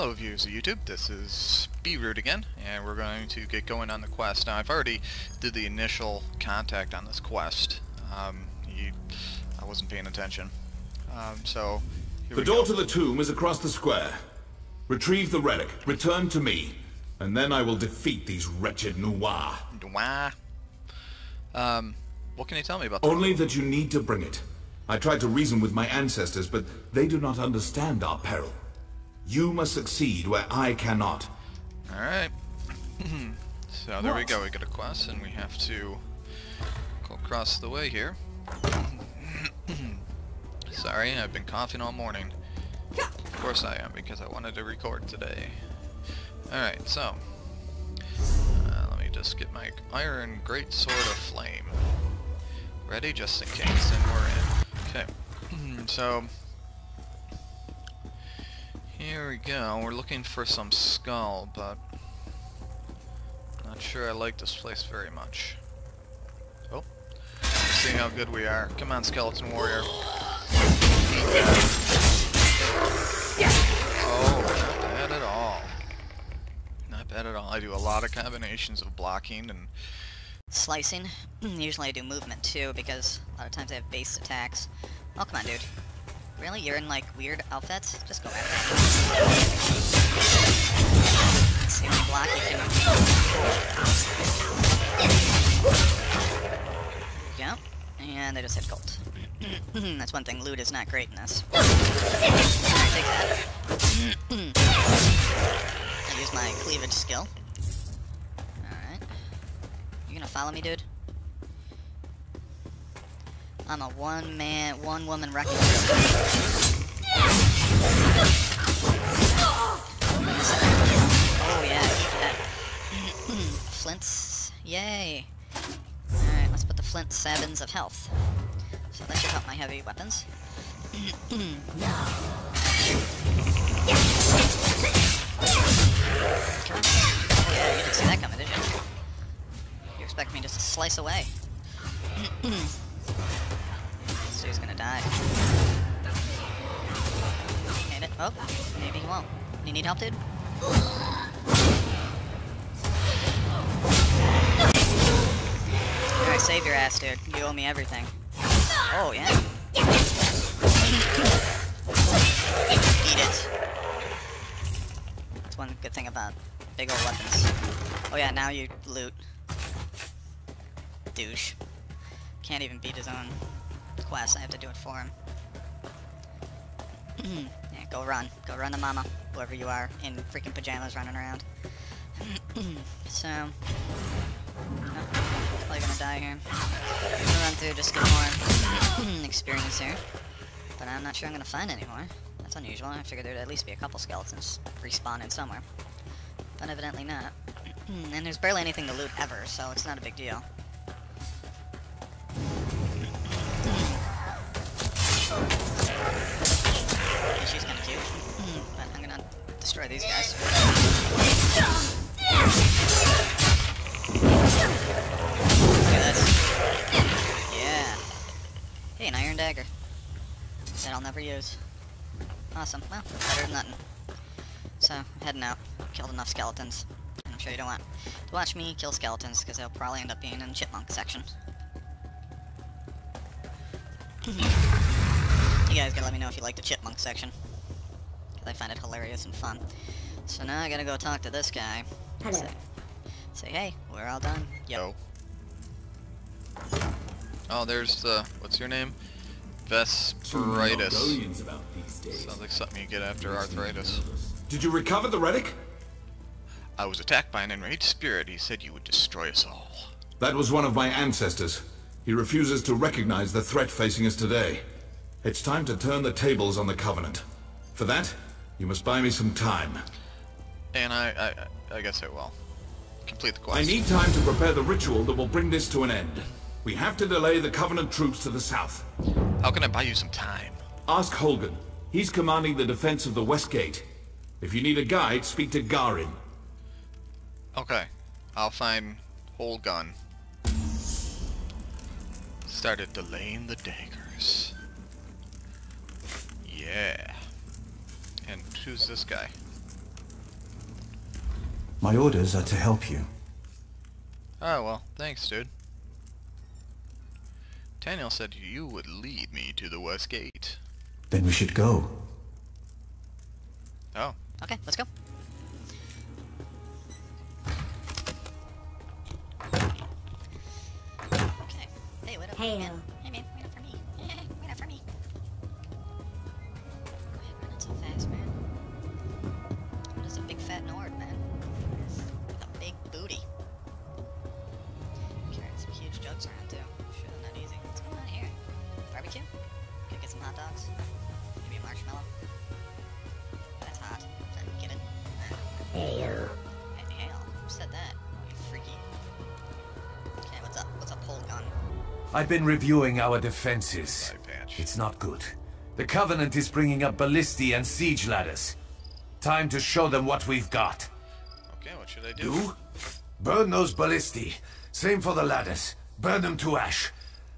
Hello viewers of YouTube, this is Be Root again, and we're going to get going on the quest. Now I've already did the initial contact on this quest. I wasn't paying attention. So here we go. The door to the tomb is across the square. Retrieve the relic, return to me, and then I will defeat these wretched Nuwa. What can you tell me about that? Only that you need to bring it. I tried to reason with my ancestors, but they do not understand our peril. You must succeed where I cannot. Alright. So there we go, we got a quest and we have to go across the way here. Sorry, I've been coughing all morning. Of course I am, because I wanted to record today. Alright, so let me just get my iron greatsword of flame ready just in case, and we're in. Okay. So here we go, we're looking for some skull, but not sure I like this place very much. Oh, let's see how good we are. Come on, skeleton warrior. Oh, not bad at all. Not bad at all. I do a lot of combinations of blocking and slicing. Usually I do movement too, because a lot of times I have base attacks. Oh, come on, dude. Really? You're in, like, weird outfits? Just go at it. Let's see what block you do. Jump. And I just hit gold. That's one thing. Loot is not great in this. Alright, take that. I use my cleavage skill. Alright. You gonna follow me, dude? I'm a one-woman wrecking crew. Oh yeah, that. Flints, yay! Alright, let's put the flint 7s of health. So that should help my heavy weapons. Oh yeah, you didn't see that coming, did you? You expect me just to slice away. He's gonna die. Hit it. Oh, maybe he won't. You need help, dude? Alright, save your ass, dude. You owe me everything. Oh, yeah. Eat it. That's one good thing about big old weapons. Oh, yeah, now you loot. Douche. Can't even beat his own quest. I have to do it for him. Yeah, go run. Go run to mama. Whoever you are. In freaking pajamas running around. So probably gonna die here. I'm gonna run through just to get more experience here. But I'm not sure I'm gonna find any more. That's unusual. I figured there'd at least be a couple skeletons respawning somewhere. But evidently not. And there's barely anything to loot ever, so it's not a big deal. She's kind of cute, but I'm gonna destroy these guys. Look at this. Yeah. Hey, an iron dagger. That I'll never use. Awesome. Well, better than nothing. So, heading out. Killed enough skeletons. And I'm sure you don't want to watch me kill skeletons, because they'll probably end up being in the chipmunk section. You guys gotta let me know if you like the chipmunk section, because I find it hilarious and fun. So now I gotta go talk to this guy. Hello. Say, hey, we're all done. Yo. Oh, there's the, what's your name? Vesperitus. Sounds like something you get after arthritis. Did you recover the relic? I was attacked by an enraged spirit. He said you would destroy us all. That was one of my ancestors. He refuses to recognize the threat facing us today. It's time to turn the tables on the Covenant. For that, you must buy me some time. And I guess I will. Complete the quest. I need time to prepare the ritual that will bring this to an end. We have to delay the Covenant troops to the south. How can I buy you some time? Ask Holgunn. He's commanding the defense of the West Gate. If you need a guide, speak to Garin. Okay. I'll find Holgunn. Started delaying the daggers. Yeah. And who's this guy? My orders are to help you. Oh, well, thanks, dude. Daniel said you would lead me to the West Gate. Then we should go. Oh. Okay, let's go. Okay. Hey, wait up. Hey, man. Hey, man. Wait up for me. Hey, wait up for me. Go ahead, run it so fast, man. What is a big fat Nord, man? With a big booty. Carrying some huge jugs around, too. Shit, not easy. What's going on here? Barbecue? Gonna get some hot dogs? Maybe a marshmallow? That's hot. Get it? Hey, hell. Who said that? You freaky. Okay, what's up? What's up, Holgunn? I've been reviewing our defenses. It's not good. The Covenant is bringing up ballistae and siege ladders. Time to show them what we've got. Okay, what should I do? You? Burn those ballistae. Same for the ladders. Burn them to ash.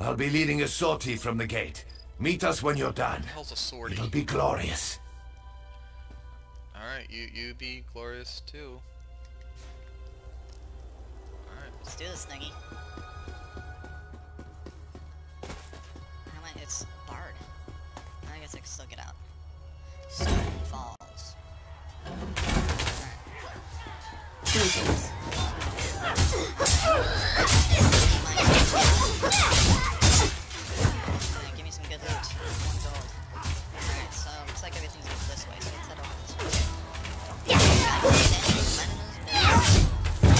I'll be leading a sortie from the gate. Meet us when you're done. What the hell's a sortie? It'll be glorious. Alright, you be glorious too. Alright. Let's do this, Snuggy. How am I? It's barred. I guess I can still get out. Stone falls. Alright. Jesus. Give me some good loot. Alright, so it looks like everything's going this way, so let's head over this way.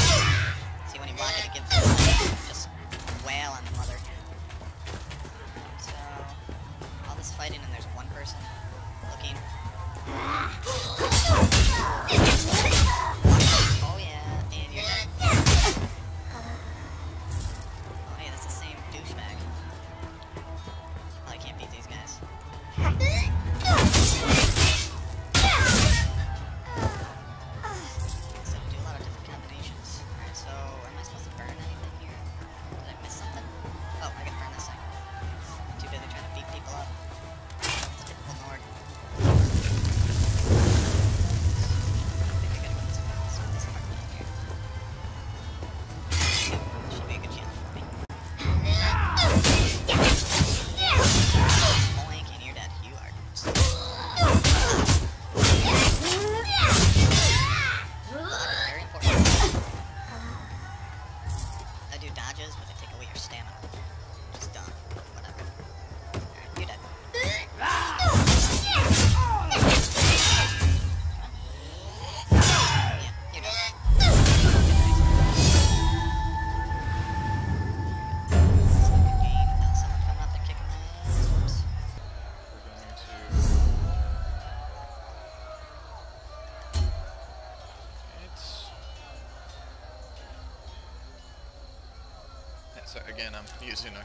See, when he blocked it, it gives just wail on the mother. So, all this fighting, and there's one person looking. Oh, yeah, and you're dead. Oh, yeah, that's the same douchebag. Oh, I can't beat these guys. So again, I'm using a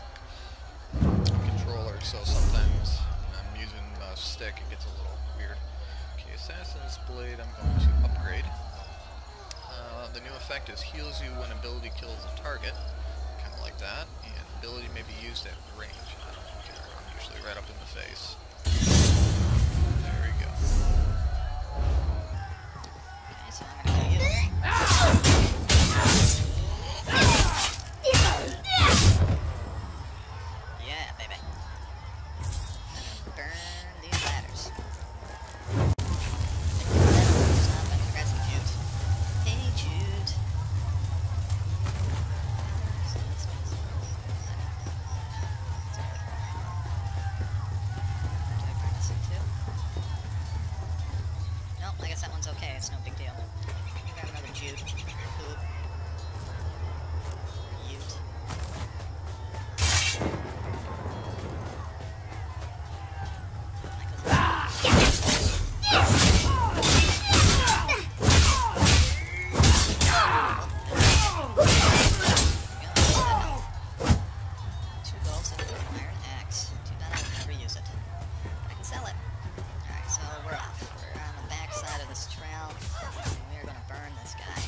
controller, so sometimes I'm using a stick, it gets a little weird. Okay, Assassin's Blade, I'm going to upgrade. The new effect is heals you when ability kills a target, kind of like that, and ability may be used at range. I don't care, I'm usually right up in the face. There we go. Okay, so I'm going to use it. We're off. We're on the backside of this trail. We're gonna burn this guy.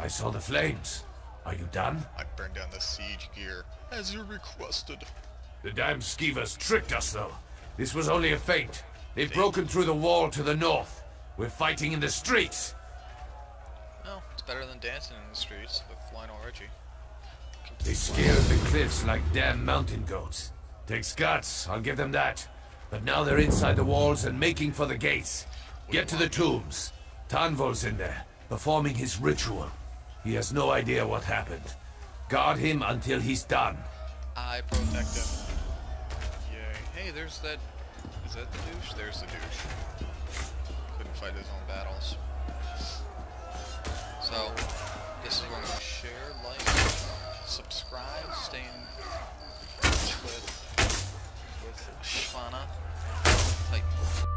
I saw the flames. Are you done? I burned down the siege gear, as you requested. The damn skeevers tricked us, though. This was only a feint. They've broken through the wall to the north. We're fighting in the streets. Well, it's better than dancing in the streets with Lionel Richie. They scaled the cliffs like damn mountain goats. Takes guts, I'll give them that. But now they're inside the walls and making for the gates. Get to the tombs. Tanvol's in there, performing his ritual. He has no idea what happened. Guard him until he's done. I protect him. Yay. Hey, there's that... Is that the douche? There's the douche. Couldn't fight his own battles. So, this is going to share, like, subscribe, stay in touch with Svana. Like...